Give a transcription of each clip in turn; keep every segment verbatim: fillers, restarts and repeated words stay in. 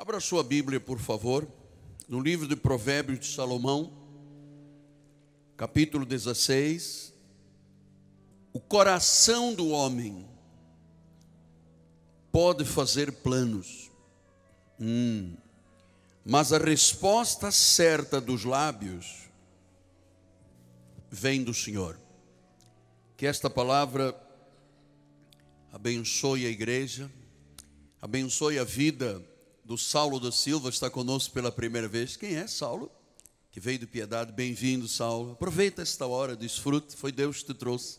Abra sua Bíblia, por favor, no livro de Provérbios de Salomão, capítulo dezesseis. O coração do homem pode fazer planos, hum, mas a resposta certa dos lábios vem do Senhor. Que esta palavra abençoe a igreja, abençoe a vida do Saulo da Silva, está conosco pela primeira vez. Quem é Saulo? Que veio de Piedade. Bem-vindo, Saulo. Aproveita esta hora, desfrute, foi Deus que te trouxe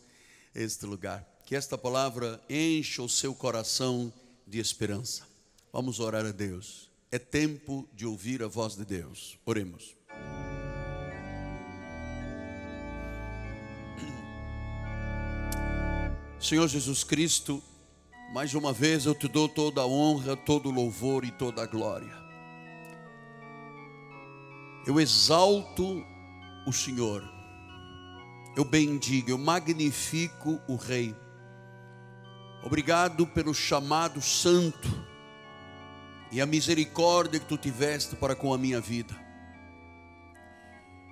este lugar. Que esta palavra encha o seu coração de esperança. Vamos orar a Deus. É tempo de ouvir a voz de Deus. Oremos. Senhor Jesus Cristo, mais uma vez eu te dou toda a honra, todo o louvor e toda a glória. Eu exalto o Senhor, eu bendigo, eu magnifico o Rei. Obrigado pelo chamado santo e a misericórdia que tu tiveste para com a minha vida.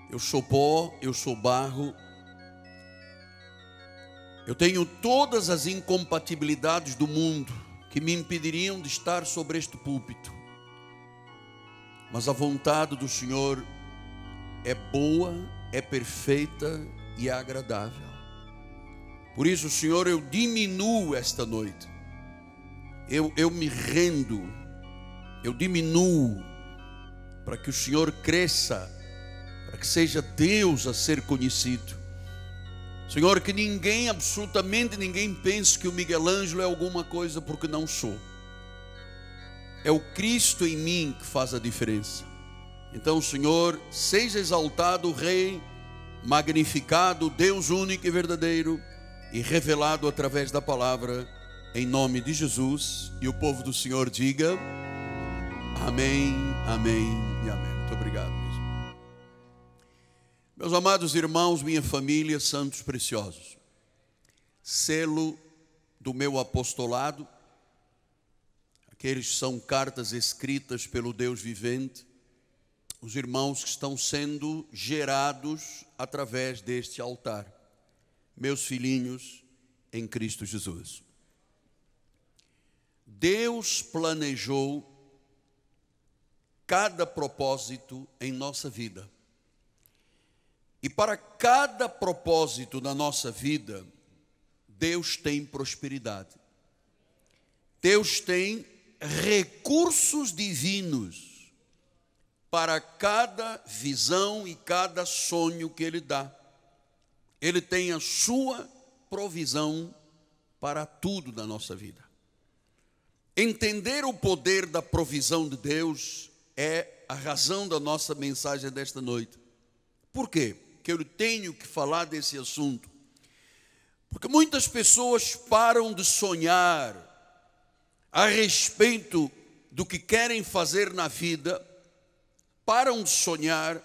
Eu sou pó, eu sou barro. Eu tenho todas as incompatibilidades do mundo que me impediriam de estar sobre este púlpito. Mas a vontade do Senhor é boa, é perfeita e é agradável. Por isso, Senhor, eu diminuo esta noite. Eu, eu me rendo, eu diminuo para que o Senhor cresça, para que seja Deus a ser conhecido. Senhor, que ninguém, absolutamente ninguém pense que o Miguel Ângelo é alguma coisa, porque não sou. É o Cristo em mim que faz a diferença. Então, Senhor, seja exaltado o Rei, magnificado, Deus único e verdadeiro, e revelado através da palavra, em nome de Jesus. E o povo do Senhor diga, amém, amém e amém. Muito obrigado. Meus amados irmãos, minha família, santos preciosos, selo do meu apostolado, aqueles são cartas escritas pelo Deus vivente, os irmãos que estão sendo gerados através deste altar, meus filhinhos em Cristo Jesus. Deus planejou cada propósito em nossa vida. E para cada propósito da nossa vida, Deus tem prosperidade. Deus tem recursos divinos para cada visão e cada sonho que Ele dá. Ele tem a sua provisão para tudo da nossa vida. Entender o poder da provisão de Deus é a razão da nossa mensagem desta noite. Por quê? Que eu tenho que falar desse assunto, porque muitas pessoas param de sonhar a respeito do que querem fazer na vida, param de sonhar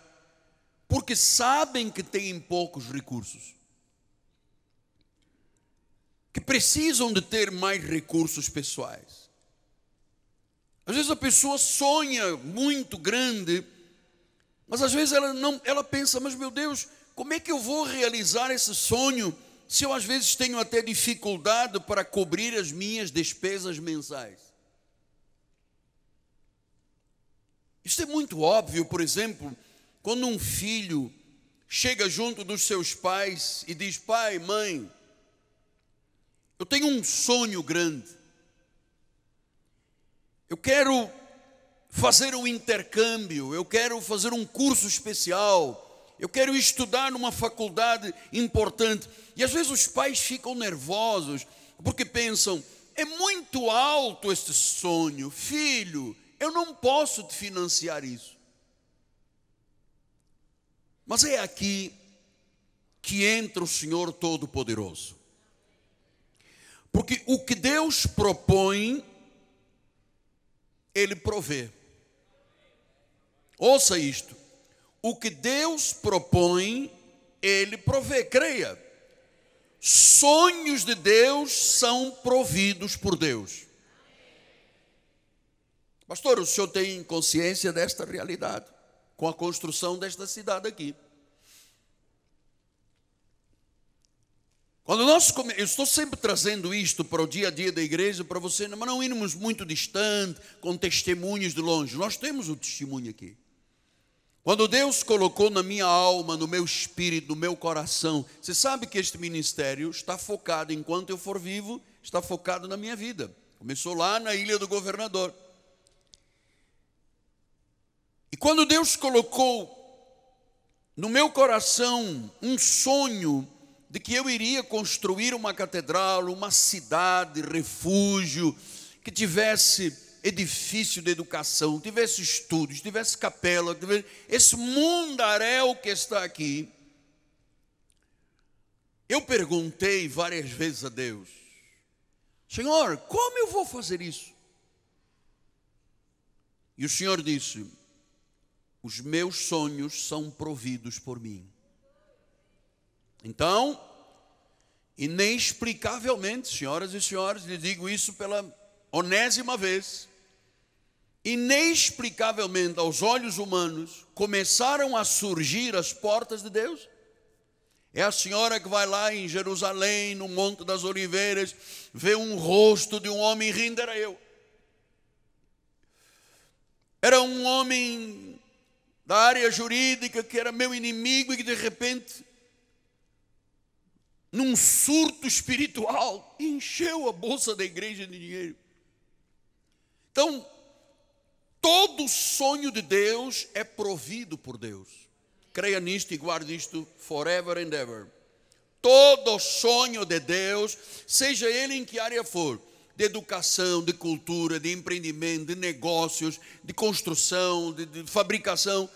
porque sabem que têm poucos recursos, que precisam de ter mais recursos pessoais. Às vezes a pessoa sonha muito grande, mas às vezes ela, não, ela pensa, mas meu Deus, como é que eu vou realizar esse sonho se eu às vezes tenho até dificuldade para cobrir as minhas despesas mensais? Isso é muito óbvio, por exemplo, quando um filho chega junto dos seus pais e diz, pai, mãe, eu tenho um sonho grande, eu quero fazer um intercâmbio, eu quero fazer um curso especial, eu quero estudar numa faculdade importante. E às vezes os pais ficam nervosos, porque pensam, é muito alto este sonho, filho, eu não posso te financiar isso. Mas é aqui que entra o Senhor Todo-Poderoso. Porque o que Deus propõe, Ele provê. Ouça isto, o que Deus propõe, Ele provê, creia. Sonhos de Deus são providos por Deus. Pastor, o senhor tem consciência desta realidade com a construção desta cidade aqui? Quando nós come... Eu estou sempre trazendo isto para o dia a dia da igreja, para você, mas não irmos muito distante, com testemunhos de longe. Nós temos o testemunho aqui. Quando Deus colocou na minha alma, no meu espírito, no meu coração, você sabe que este ministério está focado, enquanto eu for vivo, está focado na minha vida. Começou lá na Ilha do Governador. E quando Deus colocou no meu coração um sonho de que eu iria construir uma catedral, uma cidade, refúgio, que tivesse edifício de educação, tivesse estúdios, tivesse capela, tivesse esse mundaréu que está aqui, eu perguntei várias vezes a Deus: Senhor, como eu vou fazer isso? E o Senhor disse: os meus sonhos são providos por mim. Então, inexplicavelmente, senhoras e senhores, lhe digo isso pela onésima vez, inexplicavelmente, aos olhos humanos, começaram a surgir as portas de Deus. É a senhora que vai lá em Jerusalém, no Monte das Oliveiras, vê um rosto de um homem rindo, era eu. Era um homem da área jurídica que era meu inimigo e que de repente, num surto espiritual, encheu a bolsa da igreja de dinheiro. Então, todo sonho de Deus é provido por Deus. Creia nisto e guarde isto forever and ever. Todo sonho de Deus, seja ele em que área for, de educação, de cultura, de empreendimento, de negócios, de construção, de, de fabricação.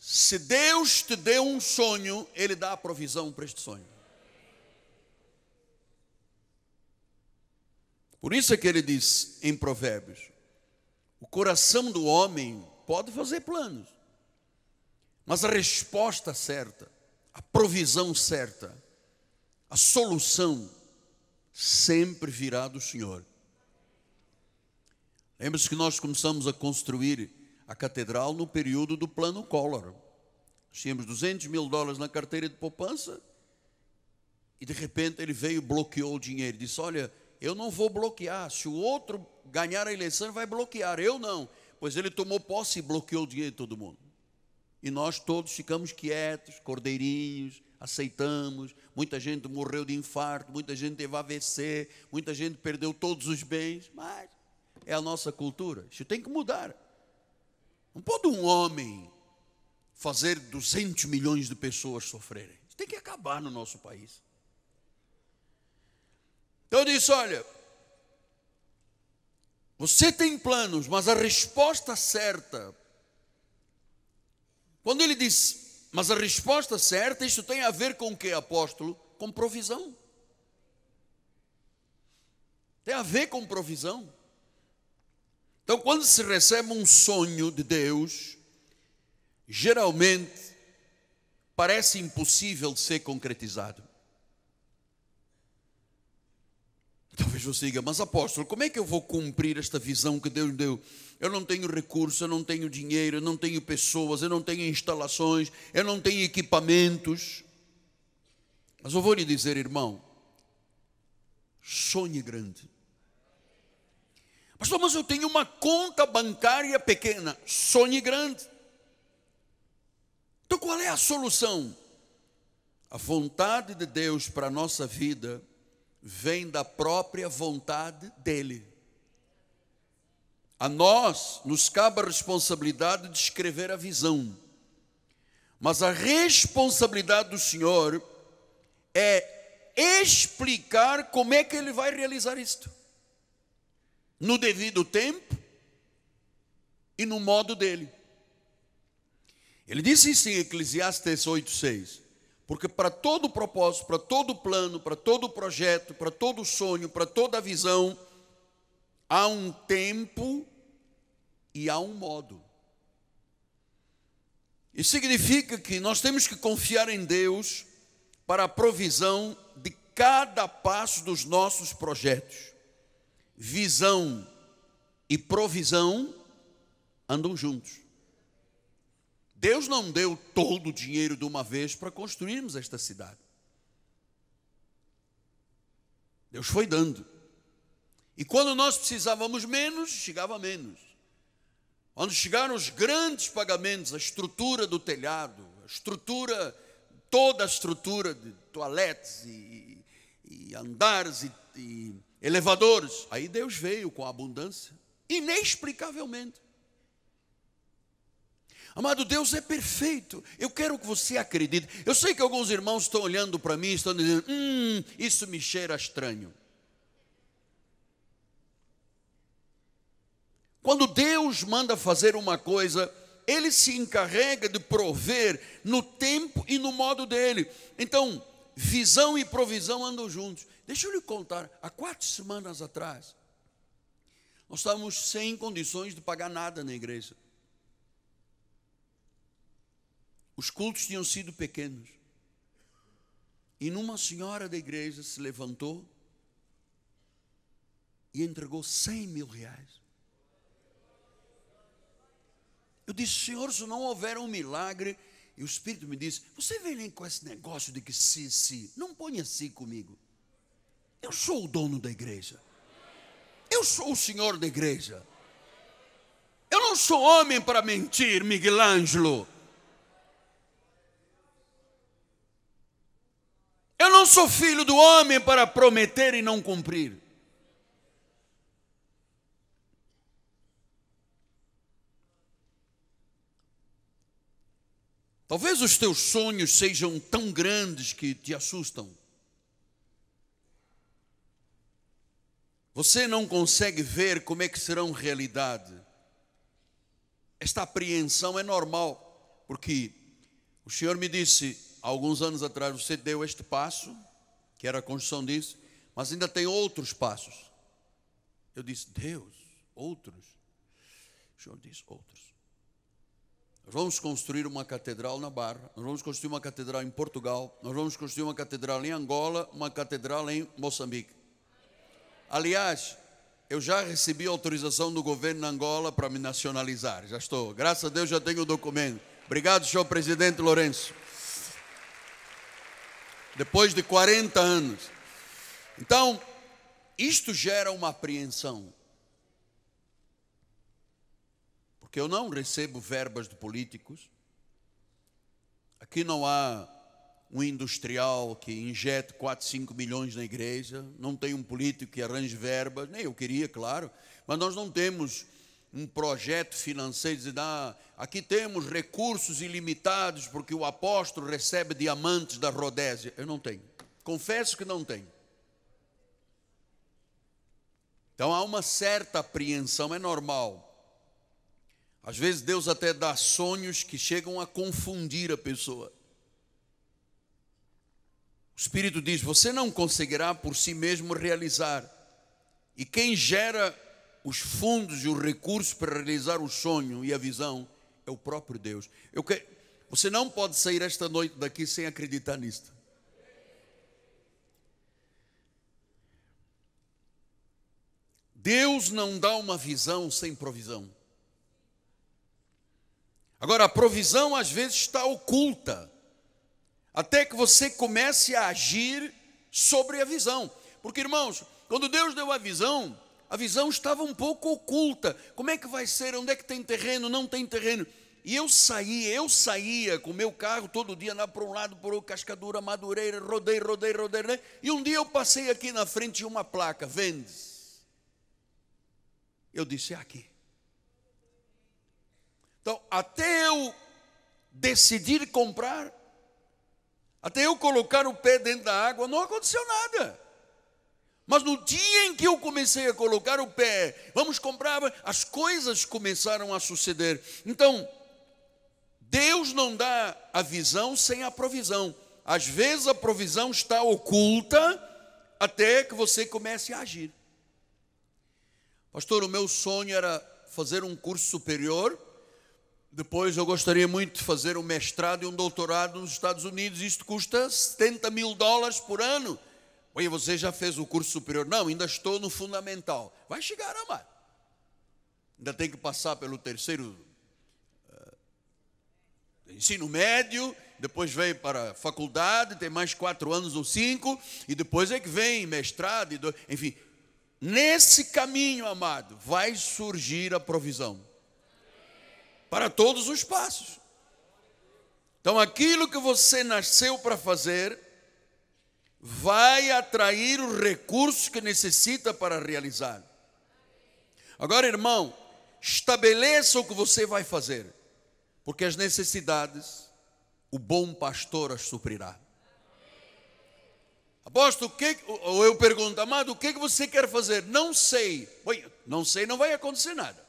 Se Deus te deu um sonho, ele dá a provisão para este sonho. Por isso é que ele diz em Provérbios: o coração do homem pode fazer planos, mas a resposta certa, a provisão certa, a solução sempre virá do Senhor. Lembre-se que nós começamos a construir a catedral no período do Plano Collor. Nós tínhamos duzentos mil dólares na carteira de poupança e de repente ele veio e bloqueou o dinheiro. Disse: olha, eu não vou bloquear, se o outro ganhar a eleição vai bloquear, eu não. Pois ele tomou posse e bloqueou o dinheiro de todo mundo. E nós todos ficamos quietos, cordeirinhos, aceitamos. Muita gente morreu de infarto, muita gente teve A V C, muita gente perdeu todos os bens, mas é a nossa cultura, isso tem que mudar. Não pode um homem fazer duzentos milhões de pessoas sofrerem, isso tem que acabar no nosso país. Então eu disse: olha, você tem planos, mas a resposta certa, quando ele disse, mas a resposta certa, isso tem a ver com o que, apóstolo? Com provisão. Tem a ver com provisão. Então, quando se recebe um sonho de Deus, geralmente parece impossível ser concretizado. Talvez você diga: mas apóstolo, como é que eu vou cumprir esta visão que Deus deu? Eu não tenho recursos, eu não tenho dinheiro, eu não tenho pessoas, eu não tenho instalações, eu não tenho equipamentos. Mas eu vou lhe dizer, irmão, sonhe grande. Pastor, mas eu tenho uma conta bancária pequena. Sonhe grande. Então qual é a solução? A vontade de Deus para a nossa vida vem da própria vontade dele. A nós nos cabe a responsabilidade de escrever a visão, mas a responsabilidade do Senhor é explicar como é que ele vai realizar isto, no devido tempo e no modo dele. Ele disse isso em Eclesiastes oito, seis. Porque para todo propósito, para todo plano, para todo projeto, para todo sonho, para toda visão, há um tempo e há um modo. Isso significa que nós temos que confiar em Deus para a provisão de cada passo dos nossos projetos. Visão e provisão andam juntos. Deus não deu todo o dinheiro de uma vez para construirmos esta cidade. Deus foi dando. E quando nós precisávamos menos, chegava menos. Quando chegaram os grandes pagamentos, a estrutura do telhado, a estrutura, toda a estrutura de toaletes e, e andares e, e elevadores, aí Deus veio com abundância, inexplicavelmente. Amado, Deus é perfeito. Eu quero que você acredite. Eu sei que alguns irmãos estão olhando para mim e estão dizendo, hum, isso me cheira estranho. Quando Deus manda fazer uma coisa, Ele se encarrega de prover no tempo e no modo dele. Então, visão e provisão andam juntos. Deixa eu lhe contar, há quatro semanas atrás, nós estávamos sem condições de pagar nada na igreja. Os cultos tinham sido pequenos. E numa senhora da igreja se levantou e entregou cem mil reais. Eu disse, Senhor, se não houver um milagre, e o Espírito me disse, você vem com esse negócio de que se, se, não ponha assim comigo. Eu sou o dono da igreja. Eu sou o senhor da igreja. Eu não sou homem para mentir, Miguel Ângelo. Eu não sou filho do homem para prometer e não cumprir. Talvez os teus sonhos sejam tão grandes que te assustam. Você não consegue ver como é que serão realidade. Esta apreensão é normal, porque o Senhor me disse, há alguns anos atrás, você deu este passo, que era a construção disso, mas ainda tem outros passos. Eu disse, Deus, outros? O Senhor disse, outros. Nós vamos construir uma catedral na Barra, nós vamos construir uma catedral em Portugal, nós vamos construir uma catedral em Angola, uma catedral em Moçambique. Aliás, eu já recebi autorização do governo na Angola para me nacionalizar, já estou, graças a Deus já tenho o documento. Obrigado, senhor Presidente Lourenço. Depois de quarenta anos. Então, isto gera uma apreensão. Porque eu não recebo verbas de políticos. Aqui não há um industrial que injete quatro, cinco milhões na igreja. Não tem um político que arranje verbas. Nem eu queria, claro. Mas nós não temos um projeto financeiro de dar. Aqui temos recursos ilimitados porque o apóstolo recebe diamantes da Rodésia. Eu não tenho. Confesso que não tenho. Então há uma certa apreensão, é normal. Às vezes Deus até dá sonhos que chegam a confundir a pessoa. O Espírito diz, você não conseguirá por si mesmo realizar. E quem gera os fundos e os recursos para realizar o sonho e a visão é o próprio Deus. Eu que... Você não pode sair esta noite daqui sem acreditar nisto. Deus não dá uma visão sem provisão. Agora, a provisão às vezes está oculta, até que você comece a agir sobre a visão. Porque, irmãos, quando Deus deu a visão, a visão estava um pouco oculta. Como é que vai ser? Onde é que tem terreno? Não tem terreno. E eu saía, eu saía com o meu carro todo dia, lá para um lado, para o Cascadura, Madureira, rodei, rodei, rodei, rodei. E um dia eu passei aqui na frente de uma placa, vendes. Eu disse, é aqui. Então, até eu decidir comprar, até eu colocar o pé dentro da água, não aconteceu nada. Mas no dia em que eu comecei a colocar o pé, vamos comprar, as coisas começaram a suceder. Então, Deus não dá a visão sem a provisão. Às vezes a provisão está oculta até que você comece a agir. Pastor, o meu sonho era fazer um curso superior. Depois eu gostaria muito de fazer um mestrado e um doutorado nos Estados Unidos. Isto custa setenta mil dólares por ano. Oi, você já fez o curso superior? Não, ainda estou no fundamental. Vai chegar, amado. ainda tem que passar pelo terceiro uh, ensino médio, depois vem para a faculdade, tem mais quatro anos ou cinco, e depois é que vem mestrado, e do, enfim. Nesse caminho, amado, vai surgir a provisão para todos os passos. Então, aquilo que você nasceu para fazer vai atrair o recurso que necessita para realizar. Agora, irmão, estabeleça o que você vai fazer, porque as necessidades o bom pastor as suprirá. Apóstolo, o que, ou eu pergunto, amado, o que você quer fazer? Não sei. Não sei, não vai acontecer nada.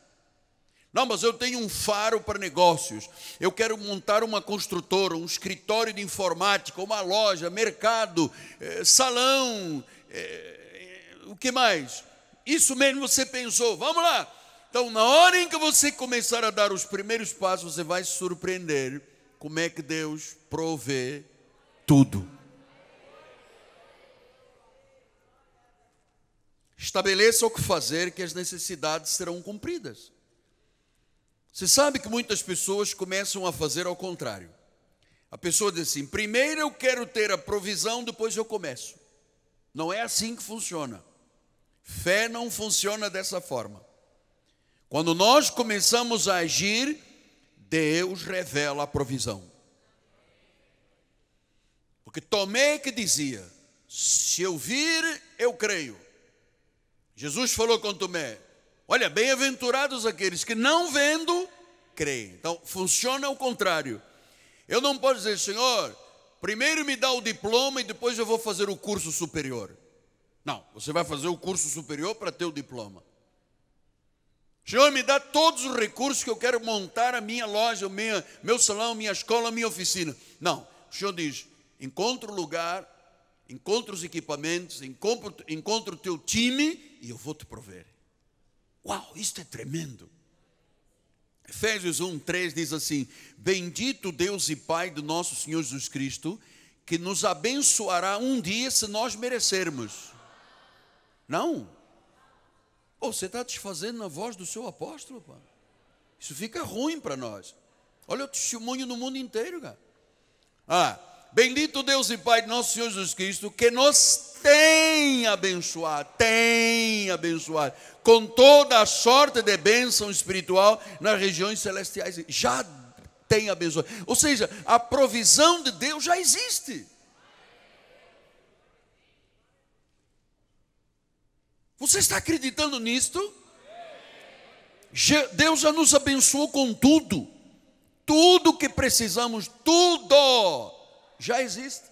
Não, mas eu tenho um faro para negócios. Eu quero montar uma construtora, um escritório de informática, uma loja, mercado, salão, o que mais? Isso mesmo você pensou, vamos lá. Então, na hora em que você começar a dar os primeiros passos, você vai se surpreender como é que Deus provê tudo. Estabeleça o que fazer, que as necessidades serão cumpridas. Você sabe que muitas pessoas começam a fazer ao contrário. A pessoa diz assim, primeiro eu quero ter a provisão, depois eu começo. Não é assim que funciona. Fé não funciona dessa forma. Quando nós começamos a agir, Deus revela a provisão. Porque Tomé que dizia, se eu vir, eu creio. Jesus falou com Tomé, olha, bem-aventurados aqueles que não vendo, creem. Então, funciona ao contrário. Eu não posso dizer, Senhor, primeiro me dá o diploma e depois eu vou fazer o curso superior. Não, você vai fazer o curso superior para ter o diploma. Senhor, me dá todos os recursos que eu quero montar a minha loja, minha, meu salão, minha escola, minha oficina. Não, o Senhor diz, encontra o lugar, encontra os equipamentos, encontra, encontra o teu time e eu vou te prover. Uau, isto é tremendo. Efésios um, três diz assim, bendito Deus e Pai do nosso Senhor Jesus Cristo, que nos abençoará um dia se nós merecermos. Não. Pô, você está desfazendo na voz do seu apóstolo, pá. Isso fica ruim para nós. Olha o testemunho no mundo inteiro, cara. Ah, bendito Deus e Pai de nosso Senhor Jesus Cristo, que nos tem abençoado, tem abençoado, com toda a sorte de bênção espiritual nas regiões celestiais. Já tem abençoado. Ou seja, a provisão de Deus já existe. Você está acreditando nisto? Deus já nos abençoou com tudo. Tudo que precisamos, tudo já existe.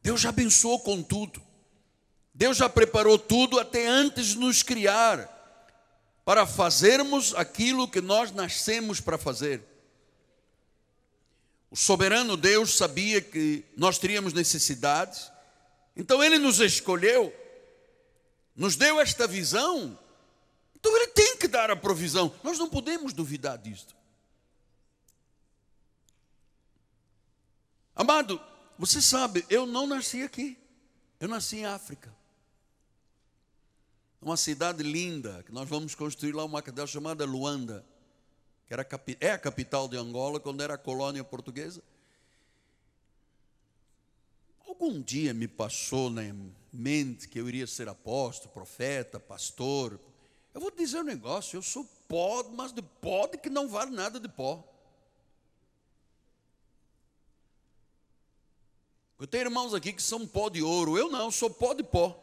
Deus já abençoou com tudo. Deus já preparou tudo até antes de nos criar, para fazermos aquilo que nós nascemos para fazer. O soberano Deus sabia que nós teríamos necessidades, então Ele nos escolheu, nos deu esta visão, então Ele tem que dar a provisão. Nós não podemos duvidar disto. Amado, você sabe, eu não nasci aqui, eu nasci em África. Uma cidade linda, que nós vamos construir lá uma cadeia chamada Luanda, que era, é a capital de Angola, quando era a colônia portuguesa. Algum dia me passou na mente que eu iria ser apóstolo, profeta, pastor. Eu vou dizer um negócio, eu sou pó, mas de pó de que não vale nada de pó. Eu tenho irmãos aqui que são pó de ouro, eu não, eu sou pó de pó.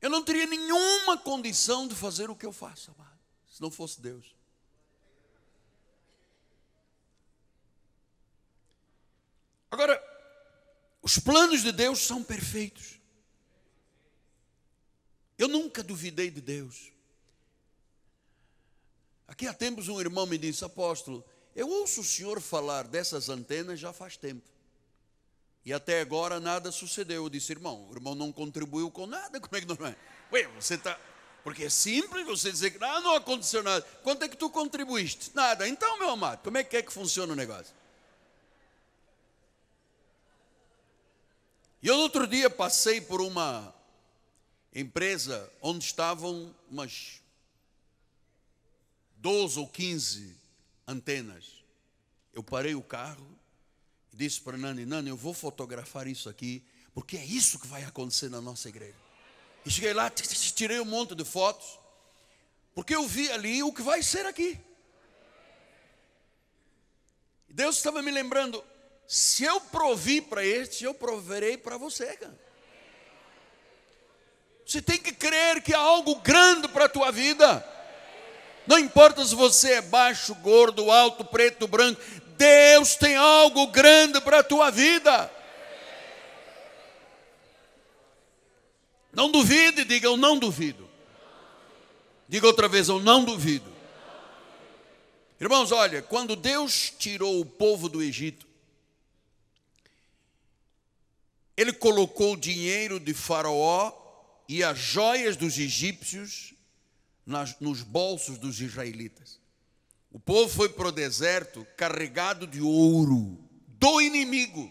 Eu não teria nenhuma condição de fazer o que eu faço, amado, se não fosse Deus. Agora, os planos de Deus são perfeitos. Eu nunca duvidei de Deus. Aqui há tempos um irmão me disse, apóstolo, eu ouço o senhor falar dessas antenas já faz tempo. E até agora nada sucedeu. Eu disse, irmão, o irmão não contribuiu com nada. Como é que não é? Ué, você tá... Porque é simples você dizer que ah, não aconteceu nada. Quanto é que tu contribuíste? Nada. Então, meu amado, como é que é que funciona o negócio? E eu, outro dia, passei por uma empresa onde estavam umas doze ou quinze antenas. Eu parei o carro e disse para Nani: Nani, eu vou fotografar isso aqui, porque é isso que vai acontecer na nossa igreja. E cheguei lá, tirei um monte de fotos, porque eu vi ali o que vai ser aqui. Deus estava me lembrando: se eu provi para este, eu proverei para você, cara. Você tem que crer que há algo grande para a tua vida. Não importa se você é baixo, gordo, alto, preto, branco. Deus tem algo grande para a tua vida. Não duvide, diga: eu não duvido. Diga outra vez: eu não duvido. Irmãos, olha, quando Deus tirou o povo do Egito, Ele colocou o dinheiro de Faraó e as joias dos egípcios nas, nos bolsos dos israelitas. O povo foi para o deserto carregado de ouro do inimigo.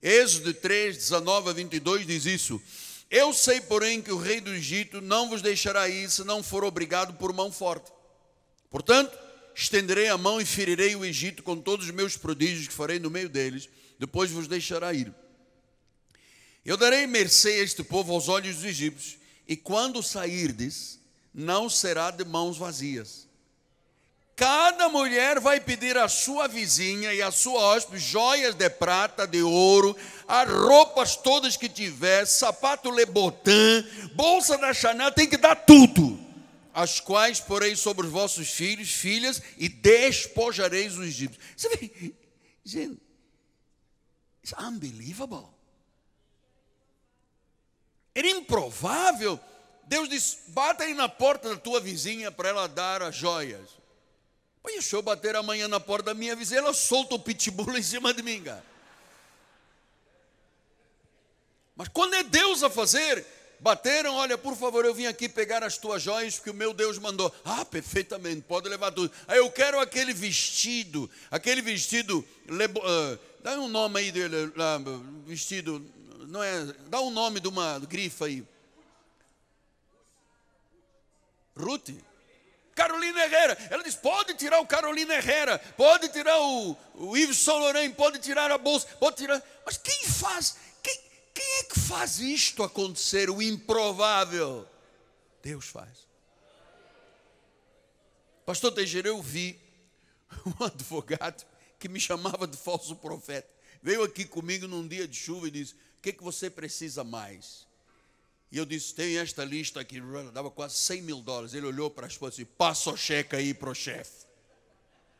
Êxodo três, dezenove a vinte e dois diz isso: eu sei, porém, que o rei do Egito não vos deixará ir, se não for obrigado por mão forte. Portanto, estenderei a mão e ferirei o Egito com todos os meus prodígios que farei no meio deles, depois vos deixará ir. Eu darei mercê a este povo aos olhos dos egípcios, e quando sairdes, não será de mãos vazias. Cada mulher vai pedir à sua vizinha e à sua hóspede joias de prata, de ouro, as roupas todas que tiver, sapato Lebotin, bolsa da Chanel, tem que dar tudo. As quais porei sobre os vossos filhos, filhas, e despojareis os egípcios. Você vê, gente, it's unbelievable. Era improvável. Deus disse: bata aí na porta da tua vizinha para ela dar as joias. Mas se eu bater amanhã na porta da minha vizinha, ela solta o pitbull em cima de mim, cara. Mas quando é Deus a fazer, bateram: olha, por favor, eu vim aqui pegar as tuas joias, porque o meu Deus mandou. Ah, perfeitamente, pode levar tudo. Aí eu quero aquele vestido, aquele vestido, uh, dá um nome aí, de, uh, vestido... Não é, dá o um nome de uma grifa aí. Ruth? Carolina Herrera. Ela diz: pode tirar o Carolina Herrera, pode tirar o, o Yves Saint-Laurent, pode tirar a bolsa, pode tirar. Mas quem faz? Quem, quem é que faz isto acontecer? O improvável? Deus faz. Pastor Teixeira, eu vi um advogado que me chamava de falso profeta. Veio aqui comigo num dia de chuva e disse: o que, que você precisa mais? E eu disse: tem esta lista aqui, dava quase cem mil dólares. Ele olhou para a esposa e disse: passa o cheque aí para o chefe.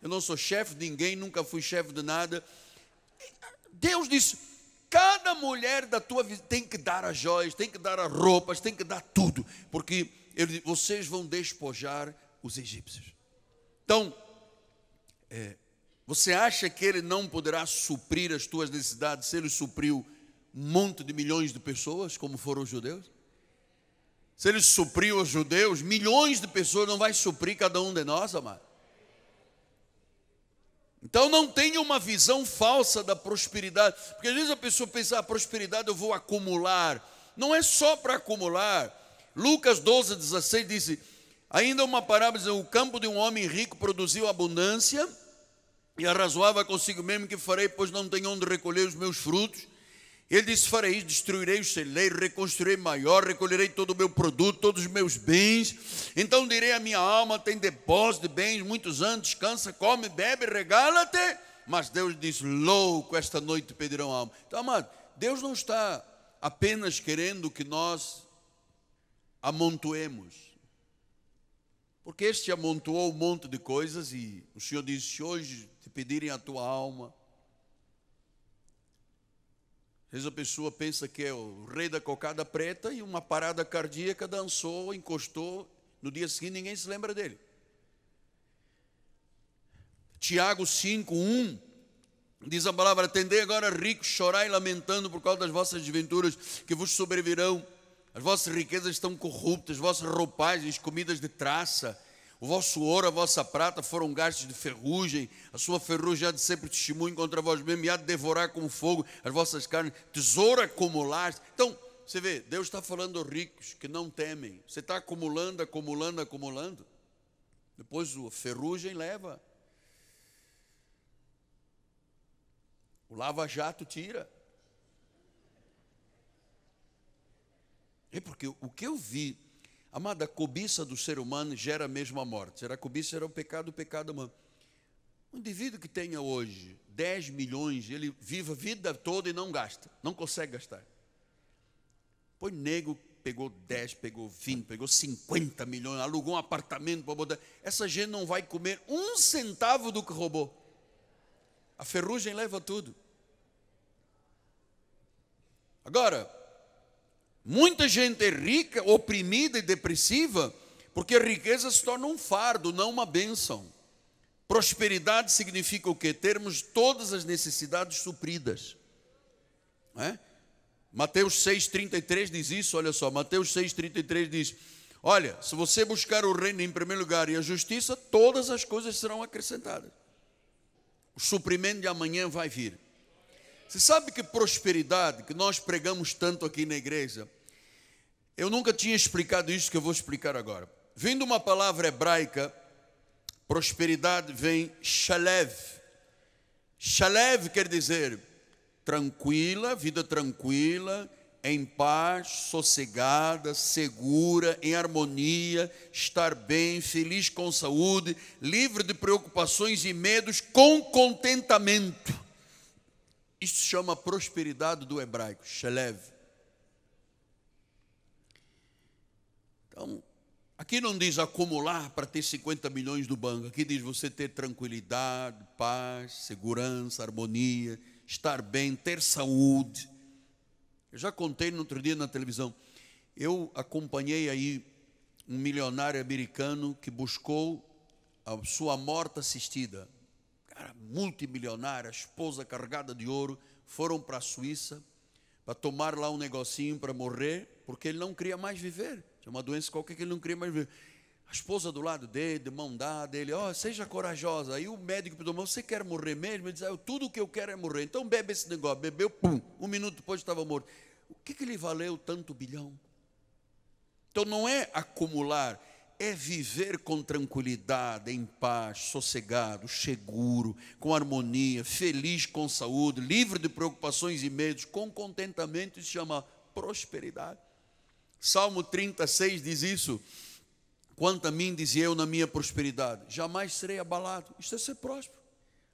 Eu não sou chefe de ninguém, nunca fui chefe de nada. Deus disse: cada mulher da tua vida tem que dar as joias, tem que dar as roupas, tem que dar tudo, porque ele, vocês vão despojar os egípcios. Então, é, você acha que ele não poderá suprir as tuas necessidades, se ele supriu um monte de milhões de pessoas, como foram os judeus? Se ele supriu os judeus, milhões de pessoas, não vai suprir cada um de nós, amado? Então não tenha uma visão falsa da prosperidade, porque às vezes a pessoa pensa: a prosperidade eu vou acumular. Não é só para acumular. Lucas doze, dezesseis disse, ainda uma parábola, diz: o campo de um homem rico produziu abundância, e arrazoava consigo mesmo: que farei, pois não tenho onde recolher os meus frutos. Ele disse: farei isso, destruirei os celeiros, reconstruirei maior, recolherei todo o meu produto, todos os meus bens. Então direi à minha alma: tem depósito de bens, muitos anos, descansa, come, bebe, regala-te. Mas Deus disse: louco, esta noite pedirão a alma. Então, amado, Deus não está apenas querendo que nós amontoemos, porque este amontoou um monte de coisas, e o Senhor disse: se hoje te pedirem a tua alma. Às vezes a pessoa pensa que é o rei da cocada preta, e uma parada cardíaca, dançou, encostou, no dia seguinte ninguém se lembra dele. Tiago cinco, um, diz a palavra: atendei agora ricos, chorai lamentando por causa das vossas desventuras que vos sobrevirão. As vossas riquezas estão corruptas, as vossas roupagens, comidas de traça. O vosso ouro, a vossa prata foram gastos de ferrugem, a sua ferrugem há de ser testemunho contra vós mesmos e há de devorar como fogo as vossas carnes, tesouro acumulaste. Então, você vê, Deus está falando aos ricos que não temem. Você está acumulando, acumulando, acumulando. Depois a ferrugem leva. O lava-jato tira. É porque o que eu vi, amada, a cobiça do ser humano gera mesmo a morte. Será a cobiça era o pecado, o pecado humano. Um indivíduo que tenha hoje dez milhões, ele vive a vida toda e não gasta, não consegue gastar. Pois nego pegou dez, pegou vinte, pegou cinquenta milhões, alugou um apartamento para botar. Essa gente não vai comer um centavo do que roubou. A ferrugem leva tudo. Agora, muita gente é rica, oprimida e depressiva, porque a riqueza se torna um fardo, não uma bênção. Prosperidade significa o quê? Termos todas as necessidades supridas. Não é? Mateus seis, trinta e três diz isso, olha só, Mateus seis, trinta e três diz, olha, se você buscar o reino em primeiro lugar e a justiça, todas as coisas serão acrescentadas. O suprimento de amanhã vai vir. Você sabe que prosperidade, que nós pregamos tanto aqui na igreja, eu nunca tinha explicado isso que eu vou explicar agora. Vem de uma palavra hebraica, prosperidade vem shalev. Shalev quer dizer tranquila, vida tranquila, em paz, sossegada, segura, em harmonia, estar bem, feliz com saúde, livre de preocupações e medos, com contentamento. Isso se chama prosperidade do hebraico, shalev. Então, aqui não diz acumular para ter cinquenta milhões do banco. Aqui diz você ter tranquilidade, paz, segurança, harmonia, estar bem, ter saúde. Eu já contei no outro dia na televisão. Eu acompanhei aí um milionário americano que buscou a sua morte assistida. Cara, multimilionária, esposa carregada de ouro, foram para a Suíça para tomar lá um negocinho para morrer, porque ele não queria mais viver. Tinha uma doença qualquer que ele não queria mais viver. A esposa do lado dele, de mão dada, ele, ó, oh, seja corajosa. Aí o médico perguntou, você quer morrer mesmo? Ele disse, ah, tudo o que eu quero é morrer. Então bebe esse negócio. Bebeu, pum, um minuto depois estava morto. O que, que lhe valeu tanto bilhão? Então não é acumular, é viver com tranquilidade, em paz, sossegado, seguro, com harmonia, feliz com saúde, livre de preocupações e medos, com contentamento, isso se chama prosperidade. Salmo trinta e seis diz isso, quanto a mim, dizia eu na minha prosperidade, jamais serei abalado, isto é ser próspero,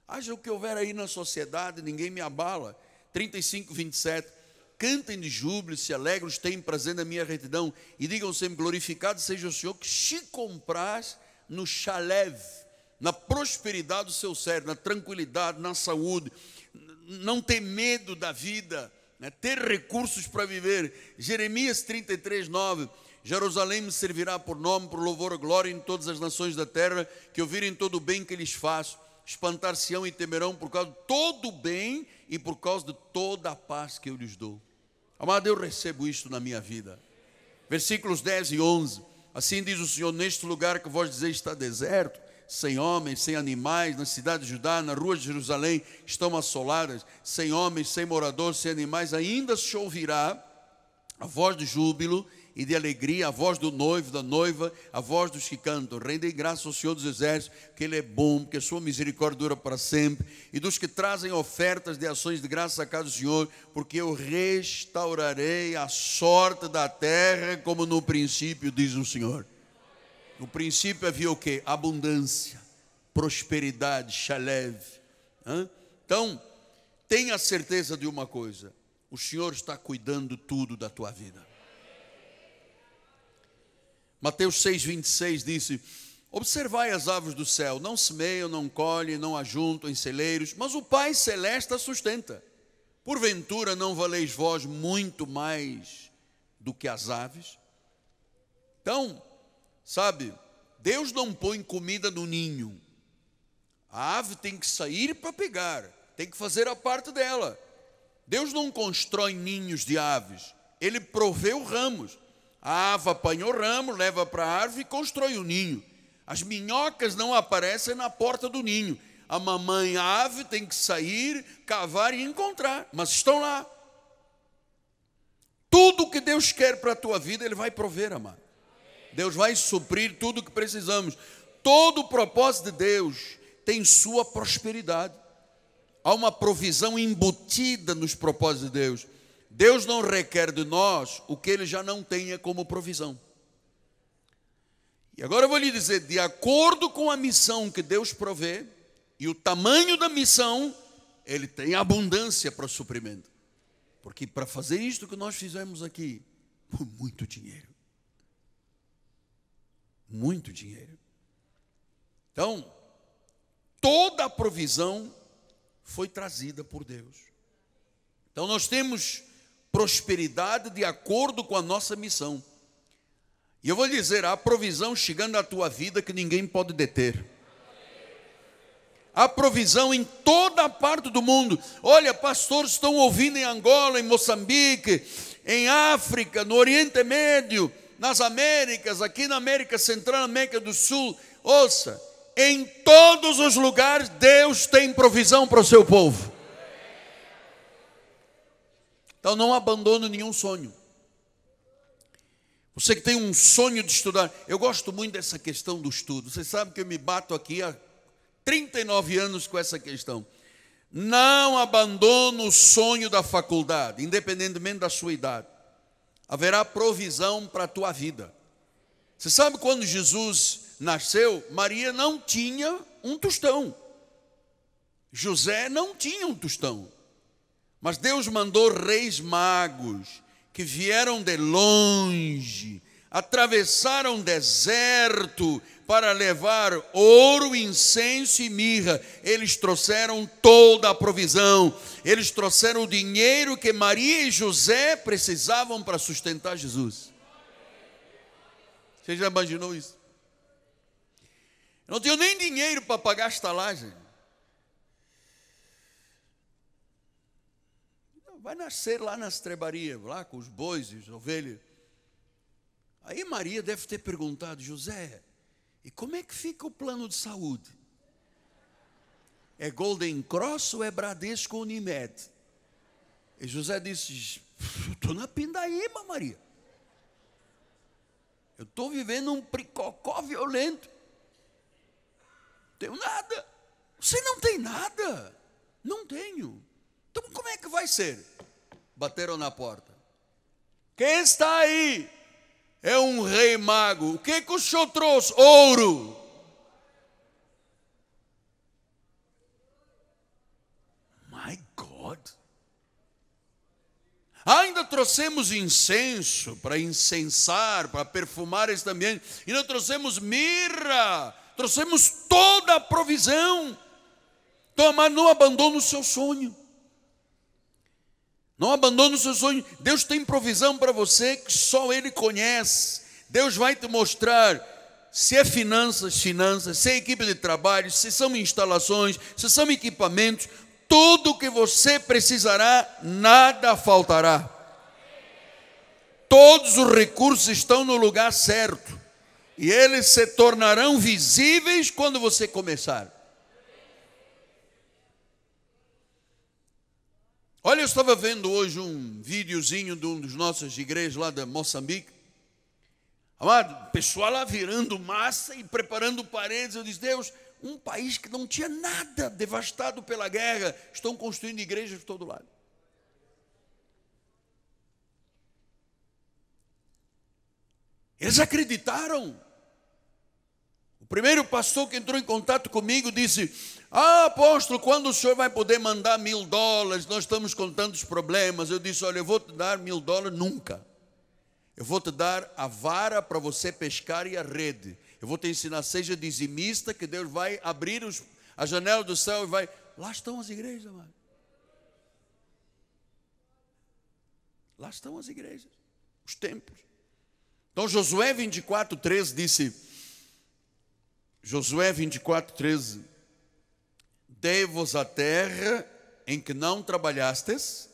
haja o que houver aí na sociedade, ninguém me abala. Trinta e cinco, vinte e sete, cantem de júbilo, se alegros, tenham prazer na minha retidão, e digam sempre, glorificado seja o Senhor, que se compraz no shalev, na prosperidade do seu ser, na tranquilidade, na saúde, não ter medo da vida, né? Ter recursos para viver. Jeremias trinta e três, nove, Jerusalém me servirá por nome, por louvor e glória em todas as nações da terra, que ouvirem todo o bem que lhes faço, espantar-se-ão e temerão por causa de todo o bem e por causa de toda a paz que eu lhes dou. Amado, eu recebo isto na minha vida. Versículos dez e onze. Assim diz o Senhor, neste lugar que vós dizeis está deserto, sem homens, sem animais, na cidade de Judá, na rua de Jerusalém, estão assoladas, sem homens, sem moradores, sem animais, ainda se ouvirá a voz de júbilo e de alegria, a voz do noivo, da noiva, a voz dos que cantam. Rendem graça ao Senhor dos Exércitos, que Ele é bom, que a sua misericórdia dura para sempre, e dos que trazem ofertas de ações de graça à casa do Senhor, porque eu restaurarei a sorte da terra, como no princípio, diz o Senhor. No princípio havia o quê? Abundância, prosperidade, shalev. Então, tenha certeza de uma coisa, o Senhor está cuidando tudo da tua vida. Mateus seis, vinte e seis disse, observai as aves do céu, não semeiam, não colhem, não ajuntam em celeiros, mas o Pai Celeste a sustenta. Porventura não valeis vós muito mais do que as aves? Então, sabe, Deus não põe comida no ninho. A ave tem que sair para pegar, tem que fazer a parte dela. Deus não constrói ninhos de aves, Ele proveu ramos. A ave apanha o ramo, leva para a árvore e constrói o ninho. As minhocas não aparecem na porta do ninho. A mamãe ave tem que sair, cavar e encontrar, mas estão lá. Tudo o que Deus quer para a tua vida, Ele vai prover, amado. Deus vai suprir tudo o que precisamos. Todo o propósito de Deus tem sua prosperidade. Há uma provisão embutida nos propósitos de Deus. Deus não requer de nós o que Ele já não tenha como provisão. E agora eu vou lhe dizer, de acordo com a missão que Deus provê, e o tamanho da missão, Ele tem abundância para suprimento. Porque para fazer isto que nós fizemos aqui, por muito dinheiro. Muito dinheiro. Então, toda a provisão foi trazida por Deus. Então, nós temos prosperidade de acordo com a nossa missão. E eu vou dizer, há provisão chegando à tua vida que ninguém pode deter. Há provisão em toda a parte do mundo. Olha, pastores estão ouvindo em Angola, em Moçambique, em África, no Oriente Médio, nas Américas, aqui na América Central, América do Sul. Ouça, em todos os lugares Deus tem provisão para o seu povo. Então não abandone nenhum sonho. Você que tem um sonho de estudar, eu gosto muito dessa questão do estudo. Você sabe que eu me bato aqui há trinta e nove anos com essa questão. Não abandone o sonho da faculdade, independentemente da sua idade. Haverá provisão para a tua vida. Você sabe quando Jesus nasceu, Maria não tinha um tostão. José não tinha um tostão. Mas Deus mandou reis magos que vieram de longe, atravessaram deserto para levar ouro, incenso e mirra. Eles trouxeram toda a provisão. Eles trouxeram o dinheiro que Maria e José precisavam para sustentar Jesus. Você já imaginou isso? Eu não tinha nem dinheiro para pagar a estalagem. Vai nascer lá nas trebarias, lá com os bois e as ovelhas. Aí Maria deve ter perguntado, José, e como é que fica o plano de saúde? É Golden Cross ou é Bradesco ou Unimed? E José disse, estou na pindaíba, Maria. Eu estou vivendo um pricocó violento. Não tenho nada. Você não tem nada? Não tenho. Então como é que vai ser? Bateram na porta. Quem está aí? É um rei mago. O que que o senhor trouxe? Ouro. My God. Ainda trouxemos incenso para incensar, para perfumar este ambiente. E nós trouxemos mirra. Trouxemos toda a provisão. Então, amado, não abandone o seu sonho. Não abandone o seu sonho. Deus tem provisão para você que só Ele conhece. Deus vai te mostrar se é finanças, finanças, se é equipe de trabalho, se são instalações, se são equipamentos. Tudo que você precisará, nada faltará. Todos os recursos estão no lugar certo. E eles se tornarão visíveis quando você começar. Olha, eu estava vendo hoje um videozinho de um dos nossos igrejas lá da Moçambique. Amado, pessoal lá virando massa e preparando paredes. Eu disse, Deus, um país que não tinha nada, devastado pela guerra, estão construindo igrejas de todo lado. Eles acreditaram. O primeiro pastor que entrou em contato comigo disse, ah, apóstolo, quando o senhor vai poder mandar mil dólares? Nós estamos com tantos problemas. Eu disse, olha, eu vou te dar mil dólares nunca. Eu vou te dar a vara para você pescar e a rede. Eu vou te ensinar, seja dizimista, que Deus vai abrir os, a janela do céu e vai... Lá estão as igrejas, amado. Lá estão as igrejas, os templos. Então, Josué vinte e quatro, treze disse... Josué vinte e quatro, treze... Dei-vos a terra em que não trabalhastes,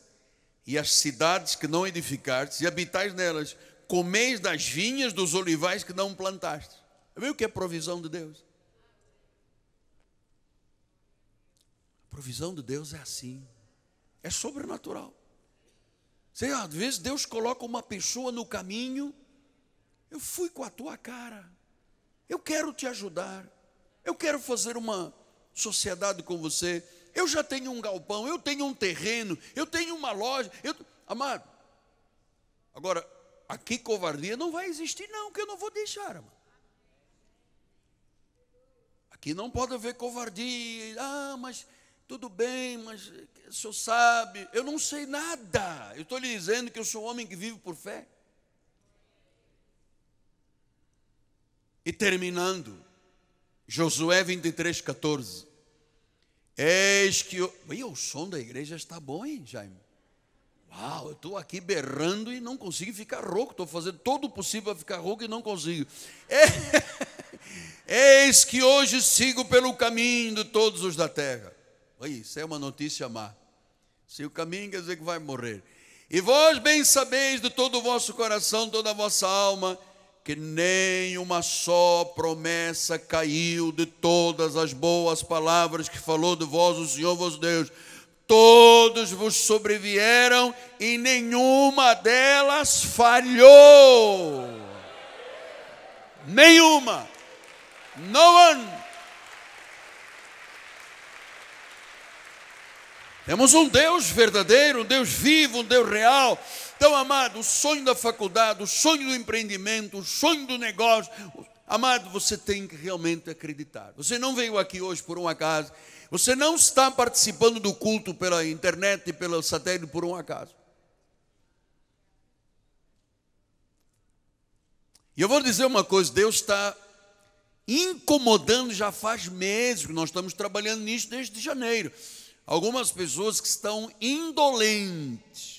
e as cidades que não edificastes, e habitais nelas, comeis das vinhas dos olivais que não plantastes. Viu o que é provisão de Deus? A provisão de Deus é assim, é sobrenatural. Você, às vezes Deus coloca uma pessoa no caminho. Eu fui com a tua cara, eu quero te ajudar, eu quero fazer uma sociedade com você, eu já tenho um galpão, eu tenho um terreno, eu tenho uma loja, eu... Amado, agora, aqui covardia não vai existir não, que eu não vou deixar, amado. Aqui não pode haver covardia. Ah, mas tudo bem, mas o senhor sabe, eu não sei nada, eu estou lhe dizendo que eu sou um homem que vive por fé. E terminando, Josué vinte e três, catorze. Eis que... Eu... Ih, o som da igreja está bom, hein, Jaime? Uau, eu estou aqui berrando e não consigo ficar rouco. Estou fazendo todo o possível para ficar rouco e não consigo. Eis que hoje sigo pelo caminho de todos os da terra. Ih, isso é uma notícia má. Se o caminho quer dizer que vai morrer. E vós bem sabeis de todo o vosso coração, toda a vossa alma, que nem uma só promessa caiu de todas as boas palavras que falou de vós o Senhor vosso Deus. Todos vos sobrevieram e nenhuma delas falhou. Nenhuma. No one. Temos um Deus verdadeiro, um Deus vivo, um Deus real. Então, amado, o sonho da faculdade, o sonho do empreendimento, o sonho do negócio, amado, você tem que realmente acreditar. Você não veio aqui hoje por um acaso, você não está participando do culto pela internet e pelo satélite por um acaso. E eu vou dizer uma coisa, Deus está incomodando já faz meses, nós estamos trabalhando nisso desde janeiro. Algumas pessoas que estão indolentes.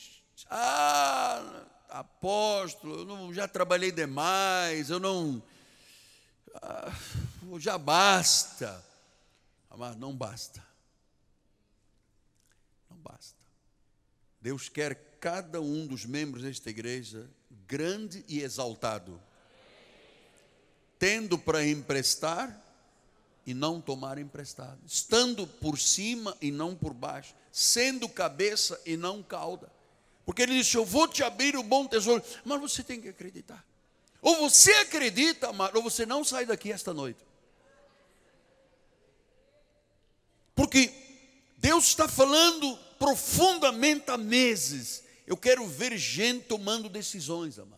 Ah, apóstolo, eu não, já trabalhei demais, eu não, ah, já basta. Mas não basta, não basta. Deus quer cada um dos membros desta igreja grande e exaltado, tendo para emprestar e não tomar emprestado, estando por cima e não por baixo, sendo cabeça e não cauda. Porque ele disse, eu vou te abrir o bom tesouro. Mas você tem que acreditar. Ou você acredita, amado, ou você não sai daqui esta noite. Porque Deus está falando profundamente há meses. Eu quero ver gente tomando decisões, amado.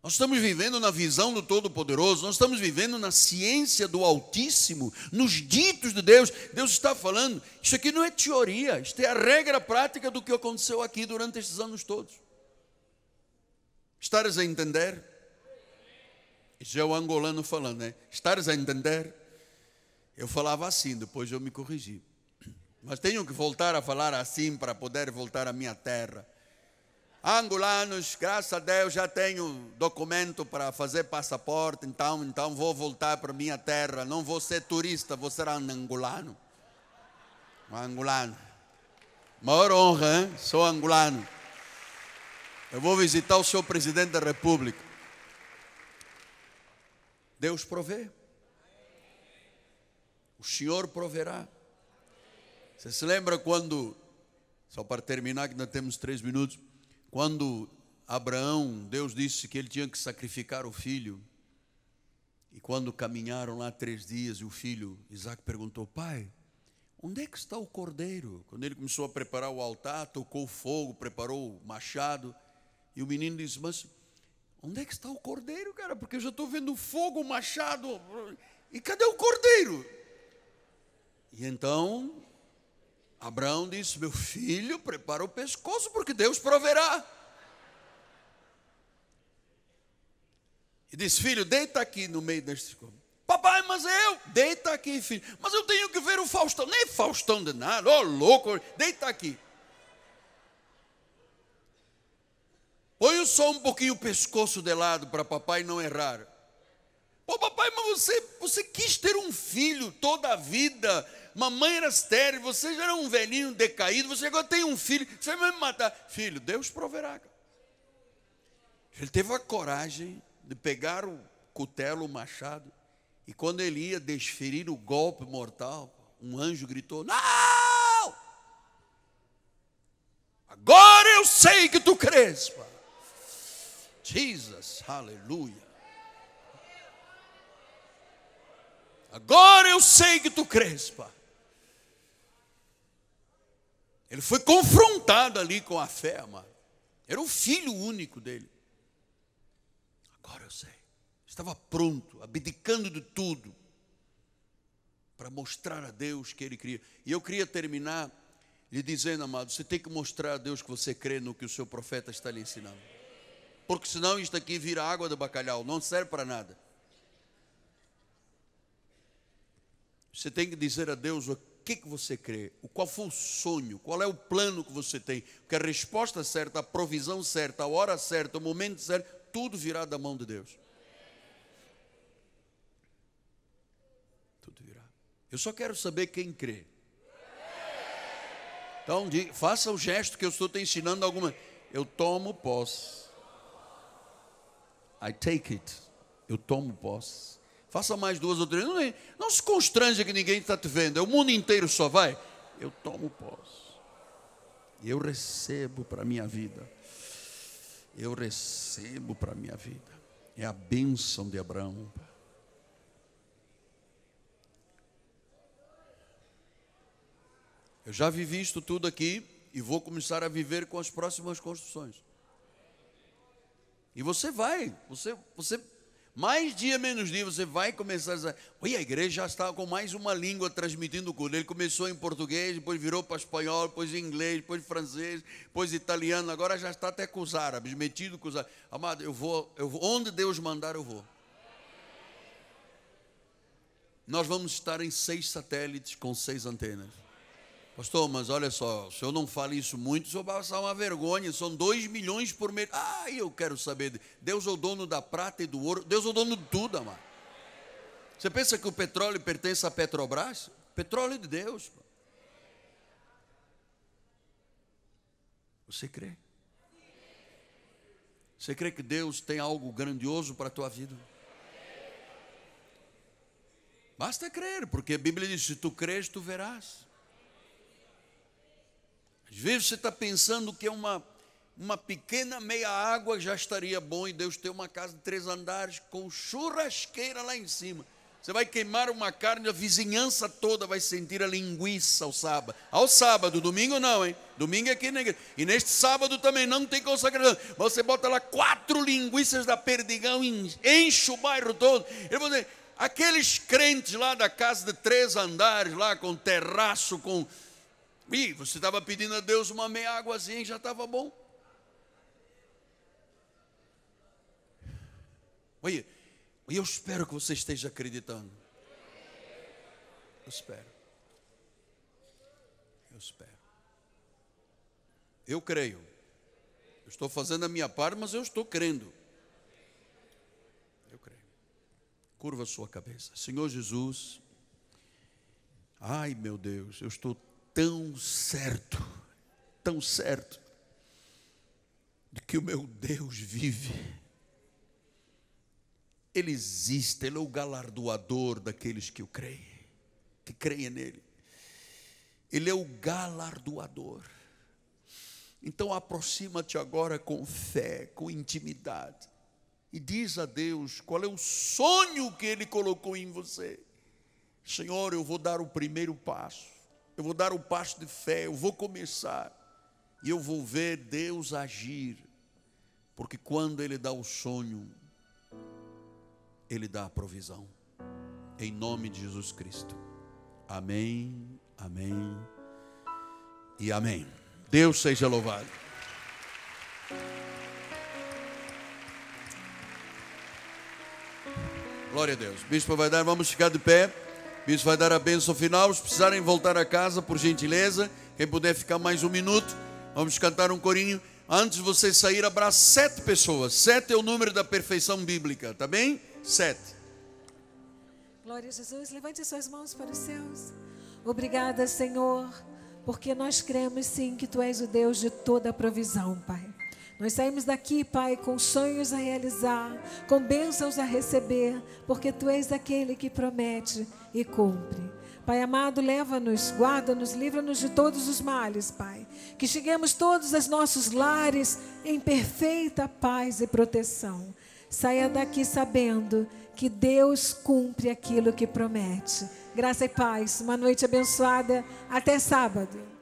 Nós estamos vivendo na visão do Todo-Poderoso, nós estamos vivendo na ciência do Altíssimo, nos ditos de Deus. Deus está falando, isso aqui não é teoria, isto é a regra prática do que aconteceu aqui durante estes anos todos. Estares a entender? Isso é o angolano falando, né? Estares a entender? Eu falava assim, depois eu me corrigi. Mas tenho que voltar a falar assim para poder voltar à minha terra. Angolanos, graças a Deus, já tenho documento para fazer passaporte, então, então vou voltar para minha terra, não vou ser turista, vou ser angolano. Angolano. Maior honra, hein? Sou angolano. Eu vou visitar o senhor presidente da República. Deus provê. O senhor proverá. Você se lembra quando, só para terminar que nós temos três minutos, quando Abraão, Deus disse que ele tinha que sacrificar o filho, e quando caminharam lá três dias, e o filho, Isaac, perguntou, pai, onde é que está o cordeiro? Quando ele começou a preparar o altar, tocou fogo, preparou o machado, e o menino disse, mas onde é que está o cordeiro, cara? Porque eu já estou vendo fogo, machado, e cadê o cordeiro? E então... Abraão disse, meu filho, prepara o pescoço, porque Deus proverá. E disse, filho, deita aqui no meio destes corpos. Papai, mas eu, deita aqui, filho. Mas eu tenho que ver o Faustão. Nem Faustão de nada, ó, louco, deita aqui. Põe só um pouquinho o pescoço de lado para papai não errar. Pô, papai, mas você, você quis ter um filho toda a vida. Mamãe era estéril, você já era um velhinho decaído, você agora tem um filho, você vai me matar. Filho, Deus proverá. Ele teve a coragem de pegar o cutela o machado. E quando ele ia desferir o golpe mortal, um anjo gritou: não! Agora eu sei que tu crês. Jesus, aleluia. Agora eu sei que tu crês, pá. Ele foi confrontado ali com a fé, amado. Era o filho único dele. Agora eu sei. Estava pronto, abdicando de tudo, para mostrar a Deus que ele cria. E eu queria terminar lhe dizendo, amado, você tem que mostrar a Deus que você crê no que o seu profeta está lhe ensinando. Porque senão isto aqui vira água do bacalhau, não serve para nada. Você tem que dizer a Deus o que, que você crê, qual foi o sonho, qual é o plano que você tem, porque a resposta certa, a provisão certa, a hora certa, o momento certo, tudo virá da mão de Deus. Tudo virá. Eu só quero saber quem crê. Então, diga, faça o gesto que eu estou te ensinando alguma. Eu tomo posse. I take it. Eu tomo posse. Faça mais duas ou três. Não, não se constranja que ninguém está te vendo. O mundo inteiro só vai. Eu tomo posse. Eu recebo para a minha vida. Eu recebo para a minha vida. É a bênção de Abraão. Eu já vivi isto tudo aqui e vou começar a viver com as próximas construções. E você vai. Você... você mais dia, menos dia, você vai começar a dizer, oi, a igreja já está com mais uma língua transmitindo o culto. Ele começou em português, depois virou para espanhol, depois inglês, depois francês, depois italiano, agora já está até com os árabes, metido com os árabes. Amado, eu vou, eu vou, onde Deus mandar eu vou. Nós vamos estar em seis satélites com seis antenas. Pastor, mas olha só, se eu não falo isso muito, isso vai passar uma vergonha, são dois milhões por mês. Ah, eu quero saber, Deus é o dono da prata e do ouro, Deus é o dono de tudo, amado. Você pensa que o petróleo pertence à Petrobras? Petróleo é de Deus. Pô. Você crê? Você crê que Deus tem algo grandioso para a tua vida? Basta crer, porque a Bíblia diz, se tu crês, tu verás. Às vezes você está pensando que uma, uma pequena meia água já estaria bom e Deus tem uma casa de três andares com churrasqueira lá em cima. Você vai queimar uma carne, a vizinhança toda vai sentir a linguiça ao sábado. Ao sábado, domingo não, hein? Domingo é aqui na igreja. E neste sábado também não tem consagração. Você bota lá quatro linguiças da Perdigão, enche o bairro todo. Eu vou dizer, aqueles crentes lá da casa de três andares, lá com terraço, com... Ih, você estava pedindo a Deus uma meia águazinha e já estava bom. Olha, eu espero que você esteja acreditando. Eu espero. Eu espero. Eu creio. Eu estou fazendo a minha parte, mas eu estou crendo. Eu creio. Curva a sua cabeça. Senhor Jesus, ai meu Deus, eu estou tão certo, tão certo, de que o meu Deus vive. Ele existe, Ele é o galardoador daqueles que o creem, que creem nele. Ele é o galardoador. Então aproxima-te agora com fé, com intimidade, e diz a Deus qual é o sonho que Ele colocou em você. Senhor, eu vou dar o primeiro passo. Eu vou dar o passo de fé, eu vou começar e eu vou ver Deus agir, porque quando Ele dá o sonho, Ele dá a provisão, em nome de Jesus Cristo. Amém, amém e amém. Deus seja louvado. Glória a Deus. Bispo vai dar, vamos ficar de pé. Isso vai dar a bênção final. Se precisarem voltar a casa, por gentileza, quem puder ficar mais um minuto, vamos cantar um corinho. Antes de você sair, abraça sete pessoas. Sete é o número da perfeição bíblica, tá bem? Sete. Glória a Jesus. Levante suas mãos para os céus. Obrigada, Senhor, porque nós cremos sim que Tu és o Deus de toda a provisão, Pai. Nós saímos daqui, Pai, com sonhos a realizar, com bênçãos a receber, porque Tu és aquele que promete e cumpre. Pai amado, leva-nos, guarda-nos, livra-nos de todos os males, Pai. Que cheguemos todos aos nossos lares em perfeita paz e proteção. Saia daqui sabendo que Deus cumpre aquilo que promete. Graça e paz, uma noite abençoada, até sábado.